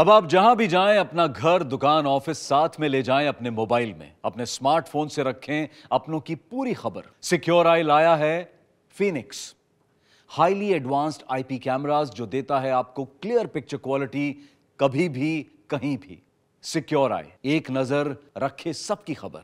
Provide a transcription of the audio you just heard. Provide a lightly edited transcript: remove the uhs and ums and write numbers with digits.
अब आप जहां भी जाएं अपना घर, दुकान, ऑफिस साथ में ले जाएं। अपने मोबाइल में, अपने स्मार्टफोन से रखें अपनों की पूरी खबर। सिक्योर आई लाया है Phoenix highly advanced IP cameras, जो देता है आपको क्लियर पिक्चर क्वालिटी कभी भी कहीं भी। सिक्योर आई, एक नजर रखे सबकी खबर।